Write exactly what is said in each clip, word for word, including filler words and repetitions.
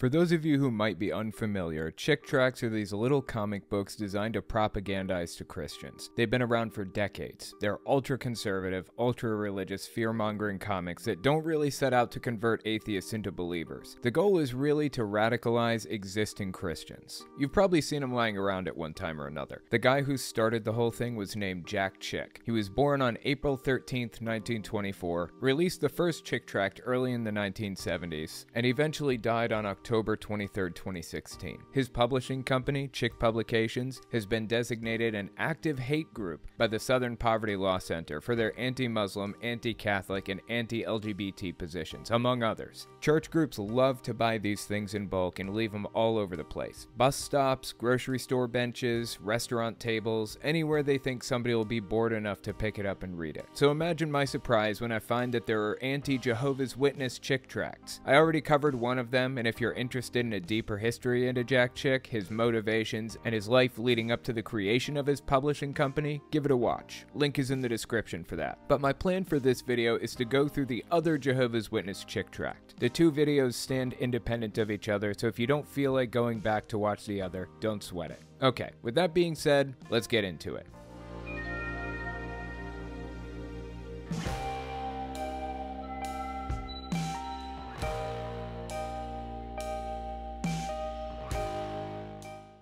For those of you who might be unfamiliar, Chick tracts are these little comic books designed to propagandize to Christians. They've been around for decades. They're ultra-conservative, ultra-religious, fear-mongering comics that don't really set out to convert atheists into believers. The goal is really to radicalize existing Christians. You've probably seen them lying around at one time or another. The guy who started the whole thing was named Jack Chick. He was born on April thirteenth, nineteen twenty-four, released the first Chick tract early in the nineteen seventies, and eventually died on October October twenty-third, twenty sixteen. His publishing company, Chick Publications, has been designated an active hate group by the Southern Poverty Law Center for their anti-Muslim, anti-Catholic, and anti-L G B T positions, among others. Church groups love to buy these things in bulk and leave them all over the place. Bus stops, grocery store benches, restaurant tables, anywhere they think somebody will be bored enough to pick it up and read it. So imagine my surprise when I find that there are anti-Jehovah's Witness Chick tracts. I already covered one of them, and if you're interested in a deeper history into Jack Chick, his motivations, and his life leading up to the creation of his publishing company, give it a watch. Link is in the description for that. But my plan for this video is to go through the other Jehovah's Witness Chick tract. The two videos stand independent of each other, so if you don't feel like going back to watch the other, don't sweat it. Okay, with that being said, let's get into it.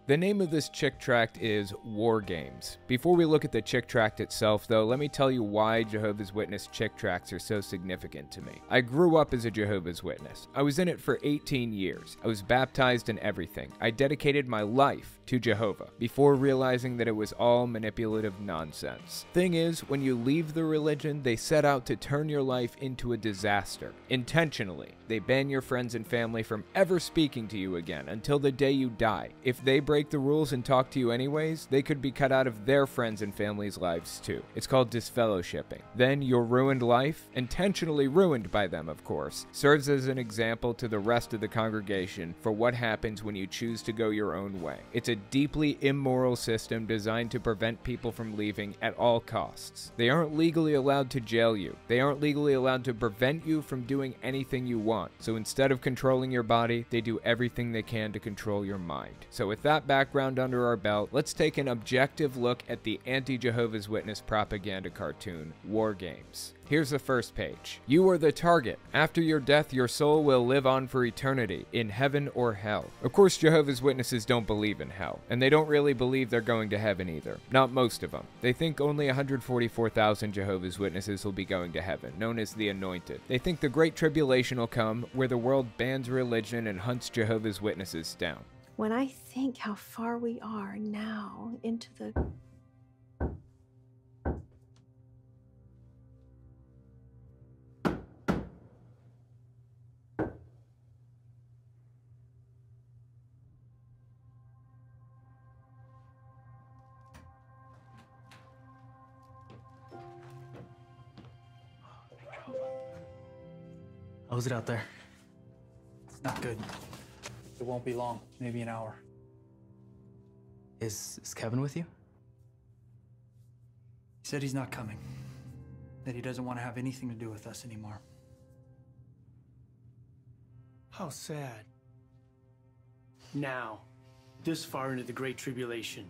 The name of this Chick tract is War Games. Before we look at the Chick tract itself though, let me tell you why Jehovah's Witness Chick tracts are so significant to me. I grew up as a Jehovah's Witness. I was in it for eighteen years. I was baptized in everything. I dedicated my life to Jehovah before realizing that it was all manipulative nonsense. Thing is, when you leave the religion, they set out to turn your life into a disaster. Intentionally, they ban your friends and family from ever speaking to you again until the day you die. If they break Break the rules and talk to you anyways, they could be cut out of their friends and family's lives too. It's called disfellowshipping. Then your ruined life, intentionally ruined by them of course, serves as an example to the rest of the congregation for what happens when you choose to go your own way. It's a deeply immoral system designed to prevent people from leaving at all costs. They aren't legally allowed to jail you. They aren't legally allowed to prevent you from doing anything you want. So instead of controlling your body, they do everything they can to control your mind. So with that background under our belt, let's take an objective look at the anti-Jehovah's Witness propaganda cartoon, War Games. Here's the first page. You are the target. After your death, your soul will live on for eternity, in heaven or hell. Of course, Jehovah's Witnesses don't believe in hell, and they don't really believe they're going to heaven either. Not most of them. They think only one hundred forty-four thousand Jehovah's Witnesses will be going to heaven, known as the Anointed. They think the Great Tribulation will come, where the world bans religion and hunts Jehovah's Witnesses down. When I think how far we are now into the... How was it out there? It's not good. It won't be long, maybe an hour. Is, is Kevin with you? He said he's not coming, that he doesn't want to have anything to do with us anymore. How sad. Now, this far into the Great Tribulation.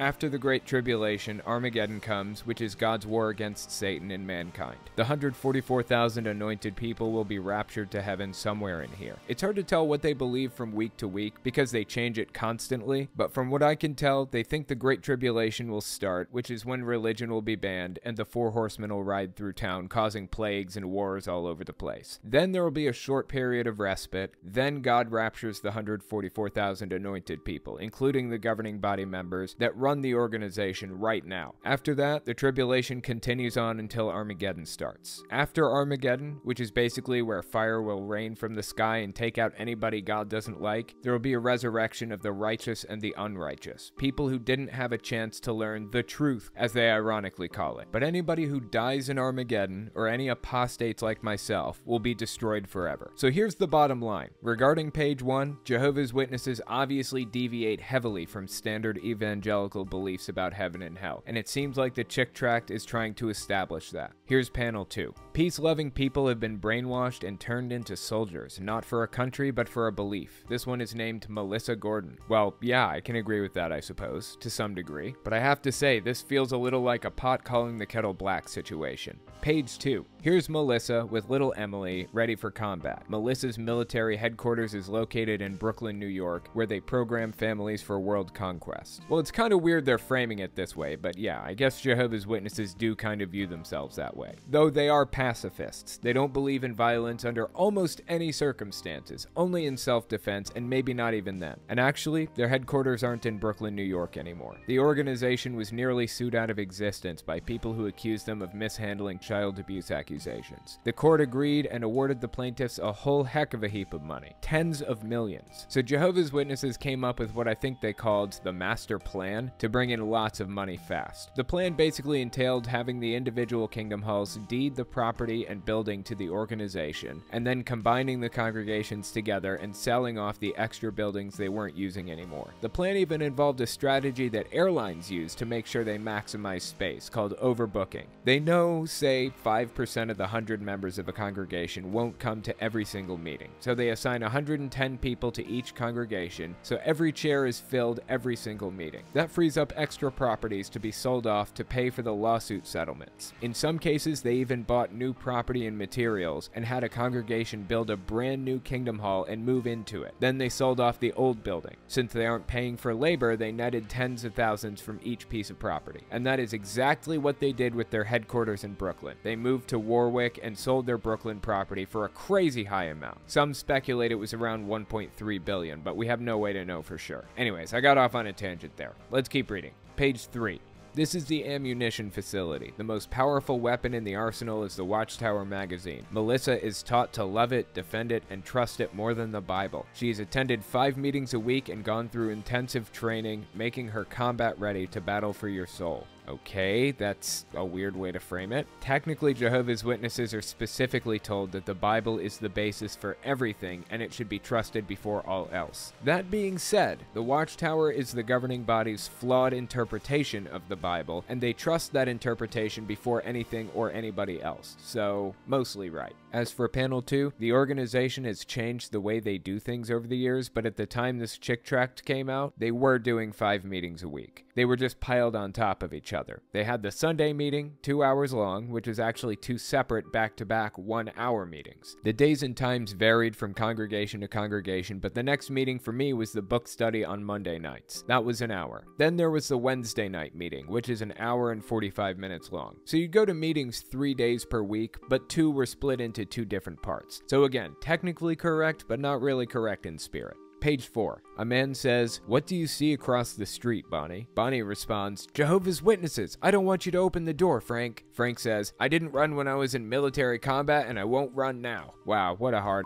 After the Great Tribulation, Armageddon comes, which is God's war against Satan and mankind. The one hundred forty-four thousand anointed people will be raptured to heaven somewhere in here. It's hard to tell what they believe from week to week because they change it constantly, but from what I can tell, they think the Great Tribulation will start, which is when religion will be banned and the four horsemen will ride through town, causing plagues and wars all over the place. Then there will be a short period of respite. Then God raptures the one hundred forty-four thousand anointed people, including the governing body members that run Run the organization right now. After that, the tribulation continues on until Armageddon starts. After Armageddon, which is basically where fire will rain from the sky and take out anybody God doesn't like, there will be a resurrection of the righteous and the unrighteous, people who didn't have a chance to learn the truth, as they ironically call it. But anybody who dies in Armageddon, or any apostates like myself, will be destroyed forever. So here's the bottom line. Regarding page one, Jehovah's Witnesses obviously deviate heavily from standard evangelical biblical beliefs about heaven and hell, and it seems like the Chick Tract is trying to establish that. Here's panel two. Peace-loving people have been brainwashed and turned into soldiers, not for a country but for a belief. This one is named Melissa Gordon. Well, yeah, I can agree with that, I suppose, to some degree, but I have to say this feels a little like a pot calling the kettle black situation. Page two. Here's Melissa with little Emily ready for combat. Melissa's military headquarters is located in Brooklyn, New York, where they program families for world conquest. Well, it's kind of weird they're framing it this way, but yeah, I guess Jehovah's Witnesses do kind of view themselves that way. Though they are pacifists, they don't believe in violence under almost any circumstances, only in self-defense, and maybe not even then. And actually, their headquarters aren't in Brooklyn, New York anymore. The organization was nearly sued out of existence by people who accused them of mishandling child abuse accusations. The court agreed and awarded the plaintiffs a whole heck of a heap of money, tens of millions. So Jehovah's Witnesses came up with what I think they called the master plan to bring in lots of money fast. The plan basically entailed having the individual Kingdom Halls deed the property and building to the organization, and then combining the congregations together and selling off the extra buildings they weren't using anymore. The plan even involved a strategy that airlines use to make sure they maximize space, called overbooking. They know, say, five percent of the one hundred members of a congregation won't come to every single meeting, so they assign one hundred ten people to each congregation, so every chair is filled every single meeting. That frees up extra properties to be sold off to pay for the lawsuit settlements. In some cases, they even bought new property and materials and had a congregation build a brand new Kingdom Hall and move into it. Then they sold off the old building. Since they aren't paying for labor, they netted tens of thousands from each piece of property. And that is exactly what they did with their headquarters in Brooklyn. They moved to Warwick and sold their Brooklyn property for a crazy high amount. Some speculate it was around one point three billion dollars, but we have no way to know for sure. Anyways, I got off on a tangent there. Let's keep reading. Page three. This is the ammunition facility. The most powerful weapon in the arsenal is the Watchtower magazine. Melissa is taught to love it, defend it, and trust it more than the Bible. She has attended five meetings a week and gone through intensive training, making her combat ready to battle for your soul. Okay, that's a weird way to frame it. Technically, Jehovah's Witnesses are specifically told that the Bible is the basis for everything and it should be trusted before all else. That being said, the Watchtower is the governing body's flawed interpretation of the Bible, and they trust that interpretation before anything or anybody else. So, mostly right. As for panel two, the organization has changed the way they do things over the years, but at the time this Chick Tract came out, they were doing five meetings a week. They were just piled on top of each other. Other. They had the Sunday meeting, two hours long, which is actually two separate back-to-back one-hour meetings. The days and times varied from congregation to congregation, but the next meeting for me was the book study on Monday nights. That was an hour. Then there was the Wednesday night meeting, which is an hour and forty-five minutes long. So you go to meetings three days per week, but two were split into two different parts. So again, technically correct, but not really correct in spirit. Page four. A man says, "What do you see across the street, Bonnie?" Bonnie responds, "Jehovah's Witnesses. I don't want you to open the door, Frank." Frank says, "I didn't run when I was in military combat and I won't run now." Wow, what a hard...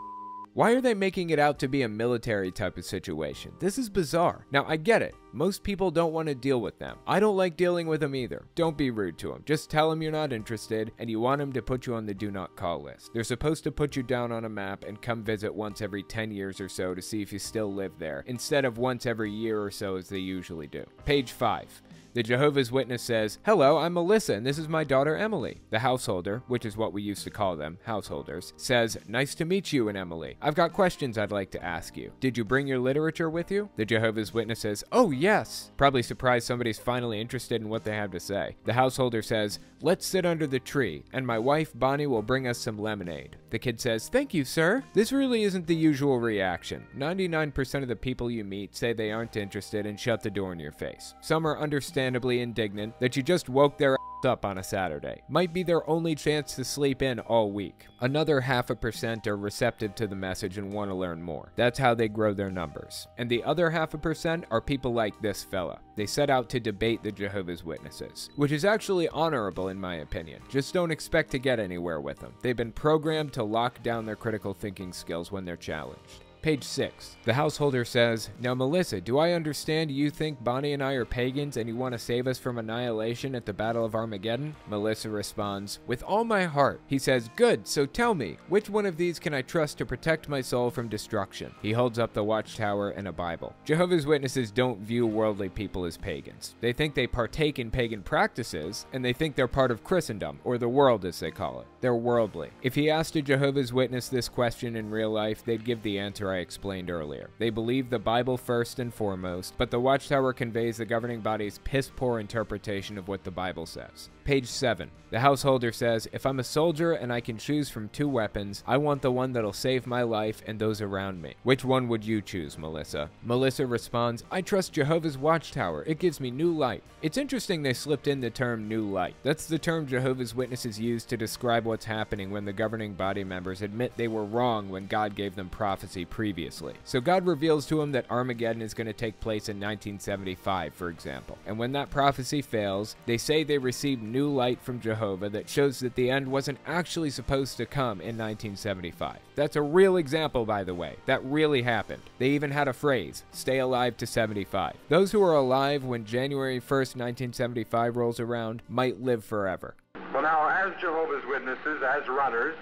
Why are they making it out to be a military type of situation? This is bizarre. Now, I get it. Most people don't want to deal with them. I don't like dealing with them either. Don't be rude to them. Just tell them you're not interested and you want them to put you on the do not call list. They're supposed to put you down on a map and come visit once every ten years or so to see if you still live there, instead of once every year or so as they usually do. Page five. The Jehovah's Witness says, "Hello, I'm Melissa, and this is my daughter, Emily." The householder, which is what we used to call them, householders, says, "Nice to meet you and Emily. I've got questions I'd like to ask you. Did you bring your literature with you?" The Jehovah's Witness says, "Oh, yes." Probably surprised somebody's finally interested in what they have to say. The householder says, "Let's sit under the tree, and my wife, Bonnie, will bring us some lemonade." The kid says, "Thank you, sir." This really isn't the usual reaction. ninety-nine percent of the people you meet say they aren't interested and shut the door in your face. Some are understanding indignant that you just woke their ass up on a Saturday. Might be their only chance to sleep in all week. Another half a percent are receptive to the message and want to learn more. That's how they grow their numbers. And the other half a percent are people like this fella. They set out to debate the Jehovah's Witnesses, which is actually honorable in my opinion. Just don't expect to get anywhere with them. They've been programmed to lock down their critical thinking skills when they're challenged. Page six. The householder says, "Now Melissa, do I understand you think Bonnie and I are pagans and you want to save us from annihilation at the Battle of Armageddon?" Melissa responds, "With all my heart." He says, "Good, so tell me, which one of these can I trust to protect my soul from destruction?" He holds up the Watchtower and a Bible. Jehovah's Witnesses don't view worldly people as pagans. They think they partake in pagan practices, and they think they're part of Christendom, or the world as they call it. They're worldly. If he asked a Jehovah's Witness this question in real life, they'd give the answer I explained earlier. They believe the Bible first and foremost, but the Watchtower conveys the governing body's piss-poor interpretation of what the Bible says. Page seven. The householder says, "If I'm a soldier and I can choose from two weapons, I want the one that'll save my life and those around me. Which one would you choose, Melissa?" Melissa responds, "I trust Jehovah's Watchtower. It gives me new light." It's interesting they slipped in the term new light. That's the term Jehovah's Witnesses use to describe what's happening when the governing body members admit they were wrong when God gave them prophecy previously. So God reveals to them that Armageddon is going to take place in nineteen seventy-five, for example. And when that prophecy fails, they say they received new light from Jehovah that shows that the end wasn't actually supposed to come in nineteen seventy-five. That's a real example, by the way. That really happened. They even had a phrase, "Stay alive to seventy-five." Those who are alive when January first, nineteen seventy-five rolls around might live forever. Well, now, as Jehovah's Witnesses, as runners,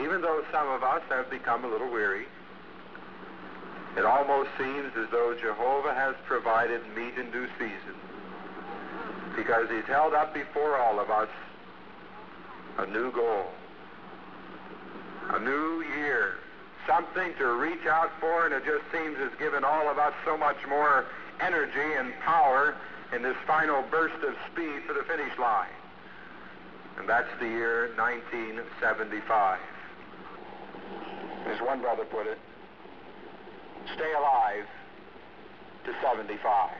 even though some of us have become a little weary, it almost seems as though Jehovah has provided meat in due season, because he's held up before all of us a new goal, a new year, something to reach out for, and it just seems has given all of us so much more energy and power in this final burst of speed for the finish line. And that's the year nineteen seventy-five. As one brother put it, "Stay alive to seventy-five."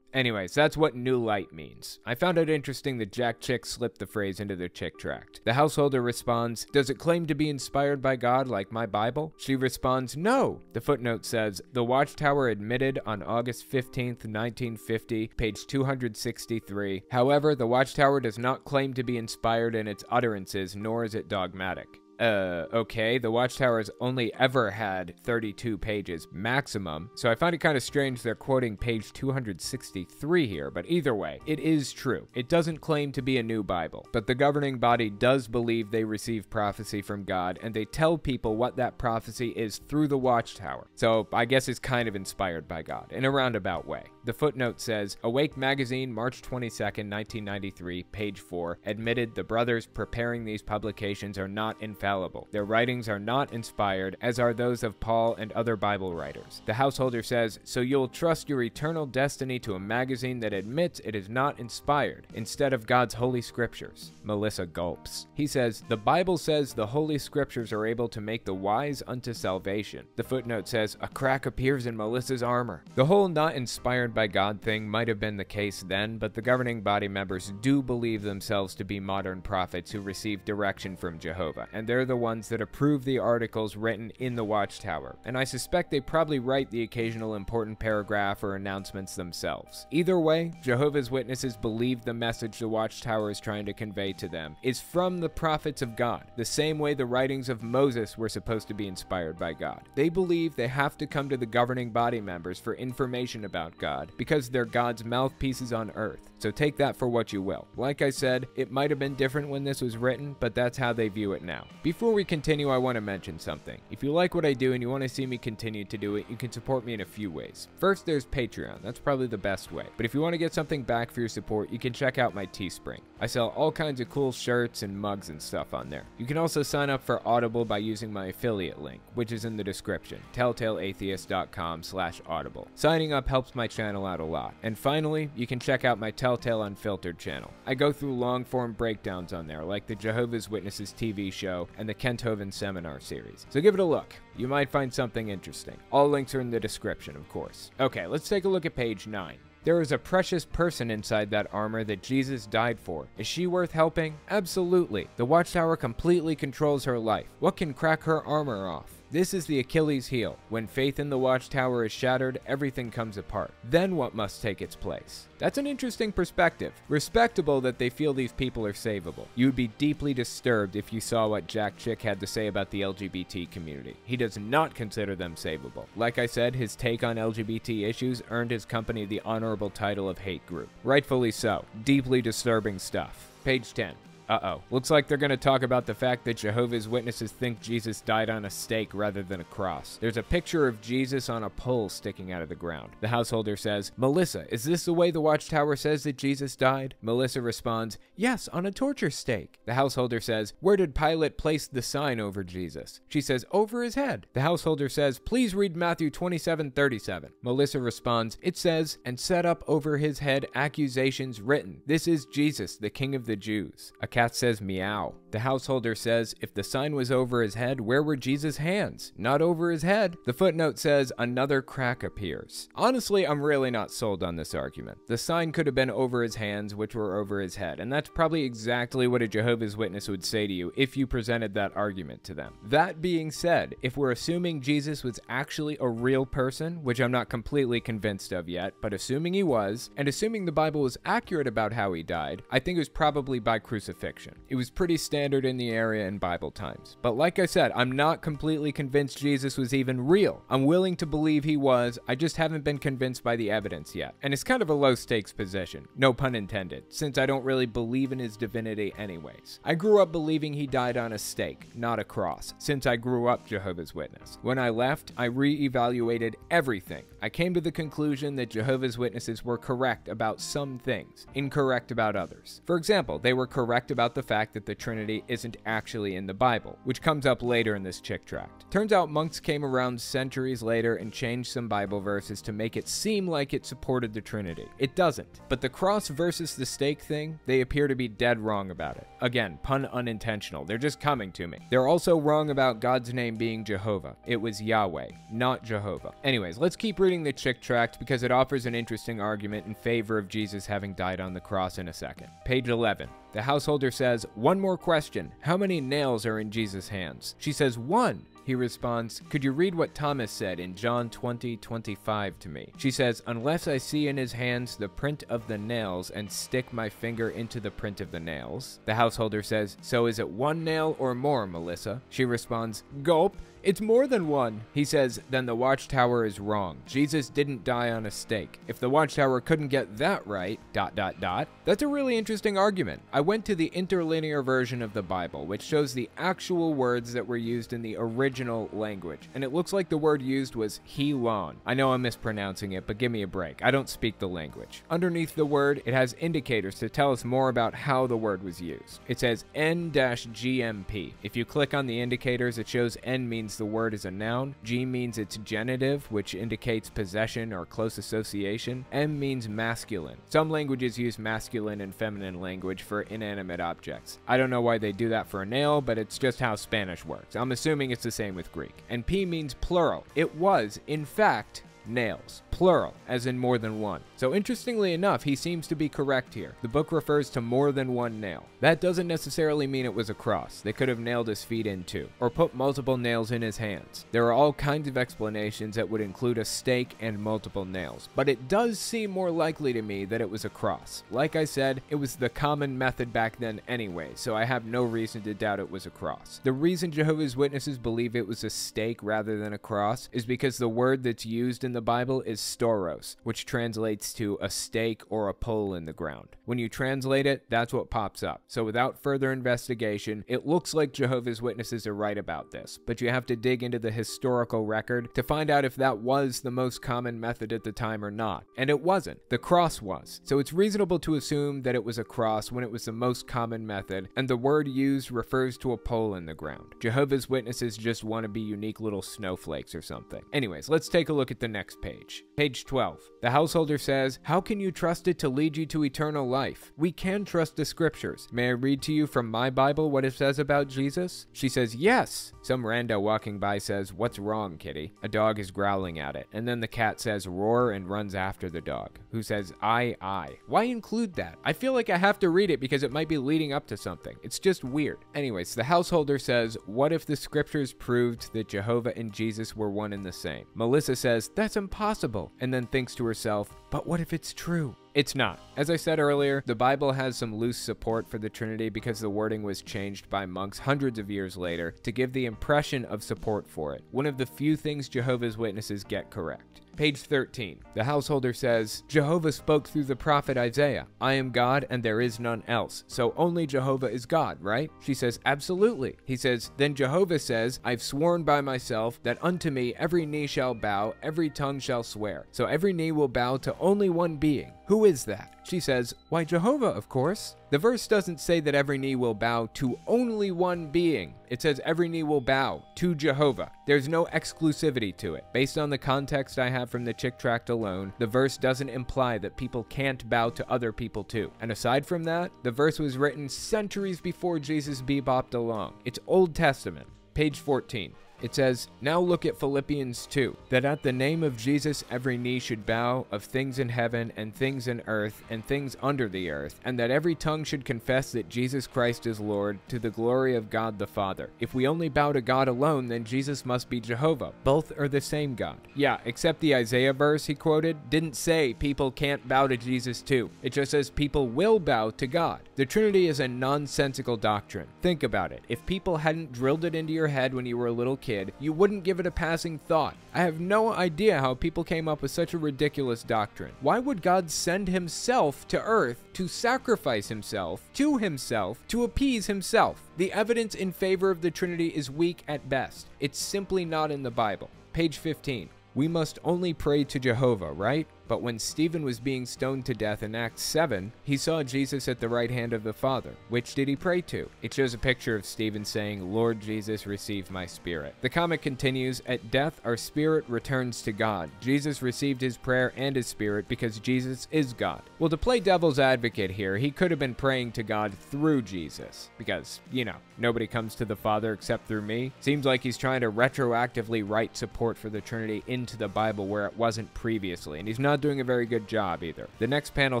Anyways, that's what new light means. I found it interesting that Jack Chick slipped the phrase into their Chick tract. The householder responds, "Does it claim to be inspired by God like my Bible?" She responds, "No." The footnote says, "The Watchtower admitted on August fifteenth, nineteen fifty, page two hundred sixty-three. However, the Watchtower does not claim to be inspired in its utterances, nor is it dogmatic." Uh, okay, the Watchtower's only ever had thirty-two pages maximum, so I find it kind of strange they're quoting page two hundred sixty-three here, but either way, it is true. It doesn't claim to be a new Bible, but the governing body does believe they receive prophecy from God, and they tell people what that prophecy is through the Watchtower, so I guess it's kind of inspired by God, in a roundabout way. The footnote says, Awake Magazine, March twenty-second, nineteen ninety-three, page four, admitted the brothers preparing these publications are not infallible. Their writings are not inspired, as are those of Paul and other Bible writers. The householder says, so you'll trust your eternal destiny to a magazine that admits it is not inspired, instead of God's Holy Scriptures. Melissa gulps. He says, the Bible says the Holy Scriptures are able to make the wise unto salvation. The footnote says, a crack appears in Melissa's armor. The whole not inspired by God thing might have been the case then, but the governing body members do believe themselves to be modern prophets who receive direction from Jehovah, and they're the ones that approve the articles written in the Watchtower, and I suspect they probably write the occasional important paragraph or announcements themselves. Either way, Jehovah's Witnesses believe the message the Watchtower is trying to convey to them is from the prophets of God, the same way the writings of Moses were supposed to be inspired by God. They believe they have to come to the governing body members for information about God, because they're God's mouthpieces on earth. So take that for what you will. Like I said, it might have been different when this was written, but that's how they view it now. Before we continue, I want to mention something. If you like what I do and you want to see me continue to do it, you can support me in a few ways. First, there's Patreon. That's probably the best way. But if you want to get something back for your support, you can check out my Teespring. I sell all kinds of cool shirts and mugs and stuff on there. You can also sign up for Audible by using my affiliate link, which is in the description, telltale atheist dot com slash audible. Signing up helps my channel out a lot. And finally, you can check out my Telltale Unfiltered channel. I go through long-form breakdowns on there, like the Jehovah's Witnesses T V show and the Kenthoven Seminar series. So give it a look. You might find something interesting. All links are in the description, of course. Okay, let's take a look at page nine. There is a precious person inside that armor that Jesus died for. Is she worth helping? Absolutely. The Watchtower completely controls her life. What can crack her armor off? This is the Achilles heel. When faith in the Watchtower is shattered, everything comes apart. Then what must take its place? That's an interesting perspective. Respectable that they feel these people are savable. You would be deeply disturbed if you saw what Jack Chick had to say about the L G B T community. He does not consider them savable. Like I said, his take on L G B T issues earned his company the honorable title of hate group. Rightfully so. Deeply disturbing stuff. Page ten. Uh-oh. Looks like they're going to talk about the fact that Jehovah's Witnesses think Jesus died on a stake rather than a cross. There's a picture of Jesus on a pole sticking out of the ground. The householder says, "Melissa, is this the way the Watchtower says that Jesus died?" Melissa responds, "Yes, on a torture stake." The householder says, "Where did Pilate place the sign over Jesus?" She says, "Over his head." The householder says, "Please read Matthew twenty-seven thirty-seven. Melissa responds, "It says, and set up over his head accusations written, this is Jesus, the King of the Jews." A cat says meow. The householder says, "If the sign was over his head, where were Jesus' hands? Not over his head." The footnote says, "Another crack appears." Honestly, I'm really not sold on this argument. The sign could have been over his hands, which were over his head, and that's probably exactly what a Jehovah's Witness would say to you if you presented that argument to them. That being said, if we're assuming Jesus was actually a real person, which I'm not completely convinced of yet, but assuming he was, and assuming the Bible was accurate about how he died, I think it was probably by crucifixion. It was pretty standard in the area in Bible times. But like I said, I'm not completely convinced Jesus was even real. I'm willing to believe he was, I just haven't been convinced by the evidence yet. And it's kind of a low-stakes position, no pun intended, since I don't really believe in his divinity anyways. I grew up believing he died on a stake, not a cross, since I grew up Jehovah's Witness. When I left, I re-evaluated everything. I came to the conclusion that Jehovah's Witnesses were correct about some things, incorrect about others. For example, they were correct about about the fact that the Trinity isn't actually in the Bible, which comes up later in this Chick tract. Turns out monks came around centuries later and changed some Bible verses to make it seem like it supported the Trinity. It doesn't. But the cross versus the stake thing, they appear to be dead wrong about it. Again, pun unintentional. They're just coming to me. They're also wrong about God's name being Jehovah. It was Yahweh, not Jehovah. Anyways, let's keep reading the Chick tract because it offers an interesting argument in favor of Jesus having died on the cross in a second. Page eleven. The householder says, "One more question. How many nails are in Jesus' hands?" She says, "One." He responds, "Could you read what Thomas said in John twenty twenty-five to me?" She says, "Unless I see in his hands the print of the nails and stick my finger into the print of the nails." The householder says, "So is it one nail or more, Melissa?" She responds, "Gulp. It's more than one." He says, "Then the Watchtower is wrong. Jesus didn't die on a stake. If the Watchtower couldn't get that right, dot dot dot." That's a really interesting argument. I went to the interlinear version of the Bible, which shows the actual words that were used in the original language, and it looks like the word used was helon. I know I'm mispronouncing it, but give me a break. I don't speak the language. Underneath the word, it has indicators to tell us more about how the word was used. It says N G M P. If you click on the indicators, it shows N means the word is a noun, G means its genitive, which indicates possession or close association, M means masculine. Some languages use masculine and feminine language for inanimate objects. I don't know why they do that for a nail, but it's just how Spanish works. I'm assuming it's the same with Greek. And P means plural. It was, in fact, nails, plural, as in more than one. So interestingly enough, he seems to be correct here. The book refers to more than one nail. That doesn't necessarily mean it was a cross. They could have nailed his feet in too, or put multiple nails in his hands. There are all kinds of explanations that would include a stake and multiple nails, but it does seem more likely to me that it was a cross. Like I said, it was the common method back then anyway, so I have no reason to doubt it was a cross. The reason Jehovah's Witnesses believe it was a stake rather than a cross is because the word that's used in the Bible is storos, which translates to a stake or a pole in the ground. When you translate it, that's what pops up. So without further investigation, it looks like Jehovah's Witnesses are right about this, but you have to dig into the historical record to find out if that was the most common method at the time or not. And it wasn't. The cross was. So it's reasonable to assume that it was a cross when it was the most common method, and the word used refers to a pole in the ground. Jehovah's Witnesses just want to be unique little snowflakes or something. Anyways, let's take a look at the next next page. Page twelve. The householder says, "How can you trust it to lead you to eternal life? We can trust the scriptures. May I read to you from my Bible what it says about Jesus?" She says, "Yes." Some rando walking by says, "What's wrong, kitty?" A dog is growling at it, and then the cat says, "Roar," and runs after the dog, who says, "I, I." Why include that? I feel like I have to read it because it might be leading up to something. It's just weird. Anyways, the householder says, "What if the scriptures proved that Jehovah and Jesus were one and the same?" Melissa says, "That's impossible," and then thinks to herself, "But what if it's true?" It's not. As I said earlier, the Bible has some loose support for the Trinity because the wording was changed by monks hundreds of years later to give the impression of support for it. One of the few things Jehovah's Witnesses get correct. Page thirteen. The householder says, "Jehovah spoke through the prophet Isaiah. I am God and there is none else. So only Jehovah is God, right?" She says, "Absolutely." He says, "Then Jehovah says, I've sworn by myself that unto me every knee shall bow, every tongue shall swear. So every knee will bow to only one being. Who is that?" She says, "Why, Jehovah, of course." The verse doesn't say that every knee will bow to only one being. It says every knee will bow to Jehovah. There's no exclusivity to it. Based on the context I have from the Chick tract alone, the verse doesn't imply that people can't bow to other people too. And aside from that, the verse was written centuries before Jesus bebopped along. It's Old Testament. Page fourteen. It says, "Now look at Philippians two, that at the name of Jesus every knee should bow, of things in heaven and things in earth and things under the earth, and that every tongue should confess that Jesus Christ is Lord, to the glory of God the Father." If we only bow to God alone, then Jesus must be Jehovah. Both are the same God. Yeah, except the Isaiah verse he quoted didn't say people can't bow to Jesus too. It just says people will bow to God. The Trinity is a nonsensical doctrine. Think about it. If people hadn't drilled it into your head when you were a little kid, you wouldn't give it a passing thought. I have no idea how people came up with such a ridiculous doctrine. Why would God send himself to earth to sacrifice himself to himself to appease himself? The evidence in favor of the Trinity is weak at best. It's simply not in the Bible. Page fifteen. We must only pray to Jehovah, right? But when Stephen was being stoned to death in Acts seven, he saw Jesus at the right hand of the Father. Which did he pray to? It shows a picture of Stephen saying, "Lord Jesus, receive my spirit." The comment continues, "At death, our spirit returns to God. Jesus received his prayer and his spirit because Jesus is God." Well, to play devil's advocate here, he could have been praying to God through Jesus because, you know, nobody comes to the Father except through me. Seems like he's trying to retroactively write support for the Trinity into the Bible where it wasn't previously, and he's not doing a very good job either. The next panel